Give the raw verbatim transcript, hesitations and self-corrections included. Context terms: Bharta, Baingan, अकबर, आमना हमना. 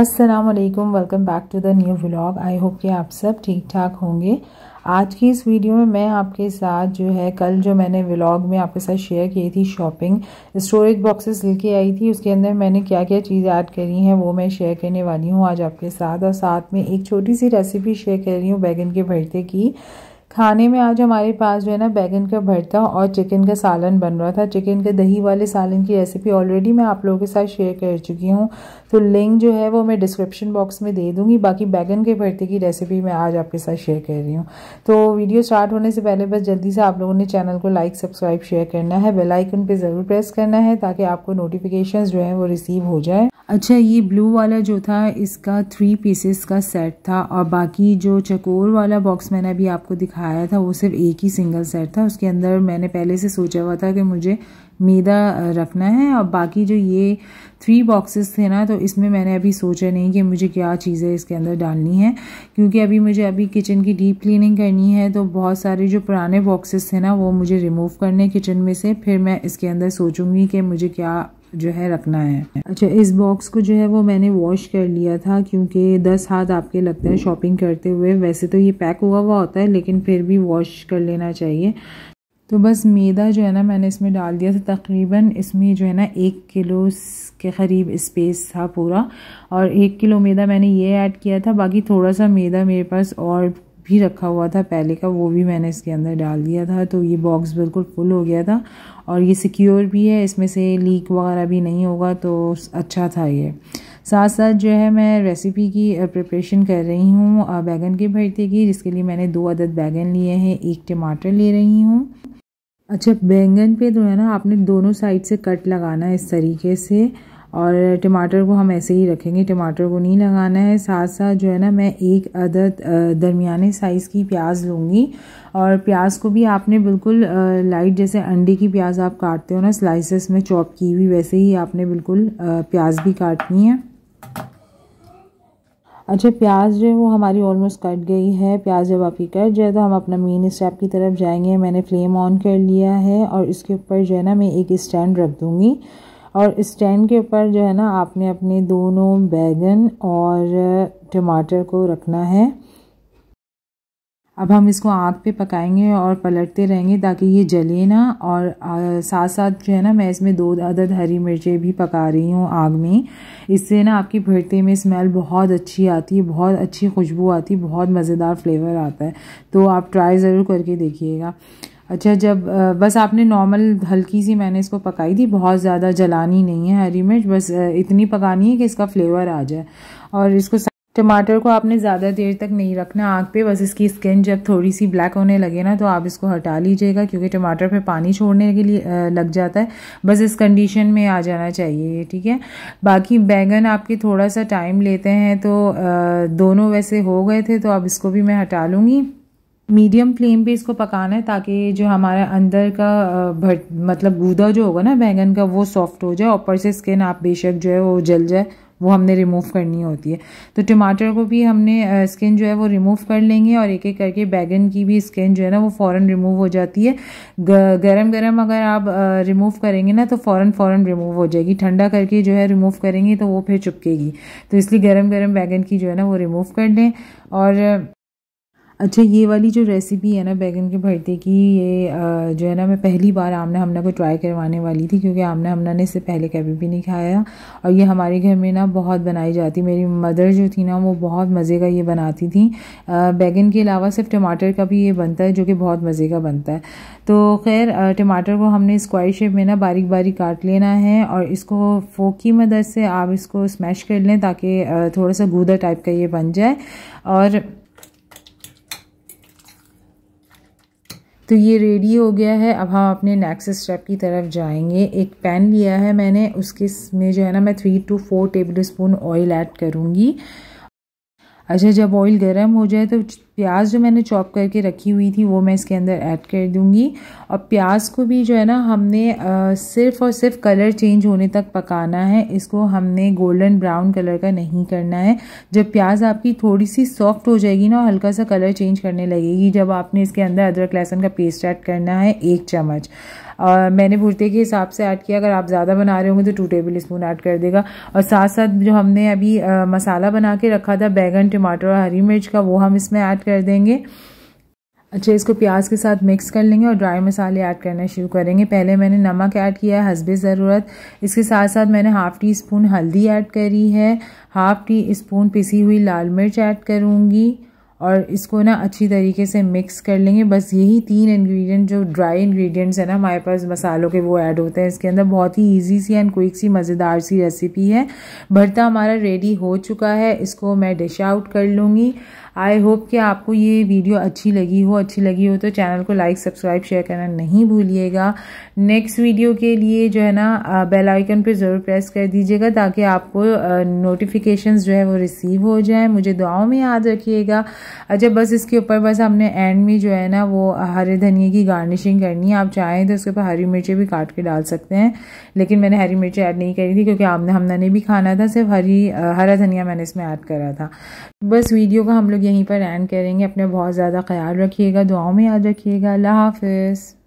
अस्सलाम वालेकुम, welcome back to the new vlog. I hope कि आप सब ठीक ठाक होंगे। आज की इस वीडियो में मैं आपके साथ जो है कल जो मैंने व्लॉग में आपके साथ शेयर की थी शॉपिंग, स्टोरेज बॉक्सेस लेके आई थी, उसके अंदर मैंने क्या क्या चीज़ ऐड करी हैं वो मैं शेयर करने वाली हूँ आज आपके साथ। और साथ में एक छोटी सी रेसिपी शेयर कर रही हूँ बैगन के भरते की। खाने में आज हमारे पास जो है ना बैगन का भरता और चिकन का सालन बन रहा था। चिकन के दही वाले सालन की रेसिपी ऑलरेडी मैं आप लोगों के साथ शेयर कर चुकी हूँ, तो लिंक जो है वो मैं डिस्क्रिप्शन बॉक्स में दे दूँगी। बाकी बैगन के भरते की रेसिपी मैं आज आपके साथ शेयर कर रही हूँ। तो वीडियो स्टार्ट होने से पहले बस जल्दी से आप लोगों ने चैनल को लाइक, सब्सक्राइब, शेयर करना है, बेल आइकन पर ज़रूर प्रेस करना है ताकि आपको नोटिफिकेशन जो है वो रिसीव हो जाए। अच्छा, ये ब्लू वाला जो था इसका थ्री पीसेस का सेट था और बाकी जो चकोर वाला बॉक्स मैंने अभी आपको दिखाया था वो सिर्फ एक ही सिंगल सेट था। उसके अंदर मैंने पहले से सोचा हुआ था कि मुझे मैदा रखना है, और बाकी जो ये थ्री बॉक्सेस थे ना तो इसमें मैंने अभी सोचा नहीं कि मुझे क्या चीज़ें इसके अंदर डालनी है, क्योंकि अभी मुझे अभी किचन की डीप क्लीनिंग करनी है। तो बहुत सारे जो पुराने बॉक्सेस थे ना वो मुझे रिमूव करने किचन में से, फिर मैं इसके अंदर सोचूंगी कि मुझे क्या जो है रखना है। अच्छा, इस बॉक्स को जो है वो मैंने वॉश कर लिया था क्योंकि दस हाथ आपके लगते हैं शॉपिंग करते हुए। वैसे तो ये पैक हुआ हुआ होता है लेकिन फिर भी वॉश कर लेना चाहिए। तो बस मैदा जो है ना मैंने इसमें डाल दिया था। तकरीबन इसमें जो है ना एक किलो के करीब स्पेस था पूरा, और एक किलो मैदा मैंने ये ऐड किया था। बाकी थोड़ा सा मैदा मेरे पास और भी रखा हुआ था पहले का, वो भी मैंने इसके अंदर डाल दिया था। तो ये बॉक्स बिल्कुल फुल हो गया था और ये सिक्योर भी है, इसमें से लीक वगैरह भी नहीं होगा, तो अच्छा था ये। साथ साथ जो है मैं रेसिपी की प्रिपरेशन कर रही हूँ बैगन के भरते की, जिसके लिए मैंने दो अदद बैगन लिए हैं, एक टमाटर ले रही हूँ। अच्छा, बैंगन पे जो है ना आपने दोनों साइड से कट लगाना है इस तरीके से, और टमाटर को हम ऐसे ही रखेंगे, टमाटर को नहीं लगाना है। साथ साथ जो है ना मैं एक अदद दरमियाने साइज़ की प्याज लूँगी, और प्याज को भी आपने बिल्कुल लाइट, जैसे अंडे की प्याज आप काटते हो ना स्लाइसेस में चॉप की हुई, वैसे ही आपने बिल्कुल प्याज भी काटनी है। अच्छा, प्याज जो है वो हमारी ऑलमोस्ट कट गई है। प्याज जब आपकी कट जाए तो हम अपना मेन स्टेप की तरफ जाएंगे। मैंने फ्लेम ऑन कर लिया है और इसके ऊपर जो है ना मैं एक स्टैंड रख दूँगी, और स्टैंड के ऊपर जो है ना आपने अपने दोनों बैगन और टमाटर को रखना है। अब हम इसको आग पे पकाएंगे और पलटते रहेंगे ताकि ये जले ना, और आ, साथ साथ जो है ना मैं इसमें दो अदद हरी मिर्चें भी पका रही हूँ आग में। इससे ना आपके भरते में स्मेल बहुत अच्छी आती है, बहुत अच्छी खुशबू आती है, बहुत मज़ेदार फ्लेवर आता है, तो आप ट्राई ज़रूर करके देखिएगा। अच्छा, जब बस आपने नॉर्मल हल्की सी मैंने इसको पकाई थी, बहुत ज़्यादा जलानी नहीं है हरी मिर्च, बस इतनी पकानी है कि इसका फ्लेवर आ जाए। और इसको टमाटर को आपने ज़्यादा देर तक नहीं रखना आग पे, बस इसकी स्किन जब थोड़ी सी ब्लैक होने लगे ना तो आप इसको हटा लीजिएगा, क्योंकि टमाटर पे पानी छोड़ने के लिए लग जाता है। बस इस कंडीशन में आ जाना चाहिए, ठीक है। बाकी बैंगन आपके थोड़ा सा टाइम लेते हैं, तो दोनों वैसे हो गए थे, तो अब इसको भी मैं हटा लूँगी। मीडियम फ्लेम पे इसको पकाना है ताकि जो हमारा अंदर का भट मतलब गूदा जो होगा ना बैंगन का वो सॉफ्ट हो जाए, ऊपर से स्किन आप बेशक जो है वो जल जाए, वो हमने रिमूव करनी होती है। तो टमाटर को भी हमने स्किन जो है वो रिमूव कर लेंगे, और एक एक करके बैगन की भी स्किन जो है ना वो फ़ौरन रिमूव हो जाती है। गरम गरम अगर आप रिमूव करेंगे ना तो फ़ौरन फ़ौरन रिमूव हो जाएगी, ठंडा करके जो है रिमूव करेंगे तो वो फिर चिपकेगी। तो इसलिए गरम गरम बैगन की जो है ना वो रिमूव कर लें। और अच्छा, ये वाली जो रेसिपी है ना बैगन के भरते की, ये जो है ना मैं पहली बार आमना हमना को ट्राई करवाने वाली थी, क्योंकि आमना हमना ने इससे पहले कभी भी नहीं खाया, और ये हमारे घर में ना बहुत बनाई जाती। मेरी मदर जो थी ना वो बहुत मज़े का ये बनाती थी। बैगन के अलावा सिर्फ टमाटर का भी ये बनता है, जो कि बहुत मज़े का बनता है। तो खैर, टमाटर को हमने स्क्वायर शेप में ना बारीक बारीक काट लेना है, और इसको फोक की मदद से आप इसको स्मैश कर लें ताकि थोड़ा सा गूदा टाइप का ये बन जाए। और तो ये रेडी हो गया है। अब हम अपने नेक्स्ट स्टेप की तरफ जाएंगे। एक पैन लिया है मैंने, उसके में जो है ना मैं three to four tablespoon oil add करूँगी। अच्छा, जब ऑयल गर्म हो जाए तो प्याज जो मैंने चॉप करके रखी हुई थी वो मैं इसके अंदर ऐड कर दूंगी। और प्याज को भी जो है ना हमने आ, सिर्फ और सिर्फ कलर चेंज होने तक पकाना है, इसको हमने गोल्डन ब्राउन कलर का नहीं करना है। जब प्याज आपकी थोड़ी सी सॉफ्ट हो जाएगी ना और हल्का सा कलर चेंज करने लगेगी, जब आपने इसके अंदर अदरक लहसुन का पेस्ट ऐड करना है एक चम्मच। और मैंने भुर्ते के हिसाब से ऐड किया, अगर आप ज़्यादा बना रहे होंगे तो टू टेबल स्पून ऐड कर देगा। और साथ साथ जो हमने अभी आ, मसाला बना के रखा था बैंगन टमाटर और हरी मिर्च का, वो हम इसमें ऐड कर देंगे। अच्छा, इसको प्याज के साथ मिक्स कर लेंगे और ड्राई मसाले ऐड करना शुरू करेंगे। पहले मैंने नमक ऐड किया है हस्बे ज़रूरत, इसके साथ साथ मैंने हाफ़ टी स्पून हल्दी ऐड करी है, हाफ़ टी स्पून पिसी हुई लाल मिर्च ऐड करूँगी और इसको ना अच्छी तरीके से मिक्स कर लेंगे। बस यही तीन इंग्रेडिएंट जो ड्राई इंग्रेडिएंट्स है ना हमारे पास मसालों के, वो ऐड होते हैं इसके अंदर। बहुत ही इजी सी एंड क्विक सी मज़ेदार सी रेसिपी है। भरता हमारा रेडी हो चुका है, इसको मैं डिश आउट कर लूँगी। आई होप कि आपको ये वीडियो अच्छी लगी हो अच्छी लगी हो तो चैनल को लाइक सब्सक्राइब शेयर करना नहीं भूलिएगा। नेक्स्ट वीडियो के लिए जो है ना बेल आइकन पे ज़रूर प्रेस कर दीजिएगा ताकि आपको नोटिफिकेशंस जो है वो रिसीव हो जाए। मुझे दुआओं में याद रखिएगा। अच्छा, बस इसके ऊपर बस हमने एंड में जो है ना वो हरे धनिए की गार्निशिंग करनी है। आप चाहें तो उसके ऊपर हरी मिर्चें भी काट के डाल सकते हैं, लेकिन मैंने हरी मिर्चें ऐड नहीं करी थी क्योंकि आपने हमने नहीं भी खाना था, सिर्फ हरी हरा धनिया मैंने इसमें ऐड करा था। बस वीडियो का हम लोग यहीं पर एंड करेंगे। अपने बहुत ज़्यादा ख्याल रखिएगा, दुआओं में याद रखिएगा। अल्लाह हाफिज़।